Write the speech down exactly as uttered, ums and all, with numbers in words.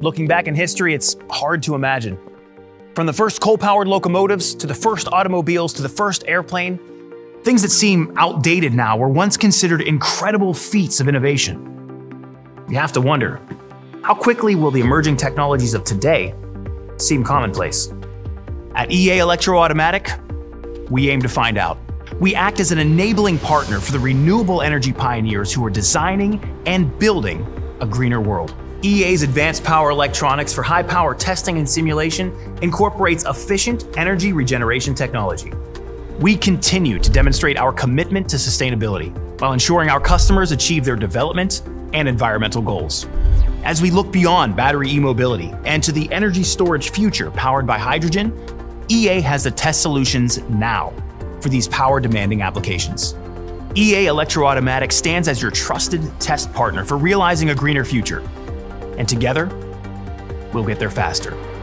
Looking back in history, it's hard to imagine. From the first coal-powered locomotives, to the first automobiles, to the first airplane, things that seem outdated now were once considered incredible feats of innovation. You have to wonder, how quickly will the emerging technologies of today seem commonplace? At E A Elektro-Automatik, we aim to find out. We act as an enabling partner for the renewable energy pioneers who are designing and building a greener world. E A's advanced power electronics for high-power testing and simulation incorporates efficient energy regeneration technology. We continue to demonstrate our commitment to sustainability while ensuring our customers achieve their development and environmental goals. As we look beyond battery e-mobility and to the energy storage future powered by hydrogen, E A has the test solutions now for these power-demanding applications. E A Elektro-Automatik stands as your trusted test partner for realizing a greener future. And together, we'll get there faster.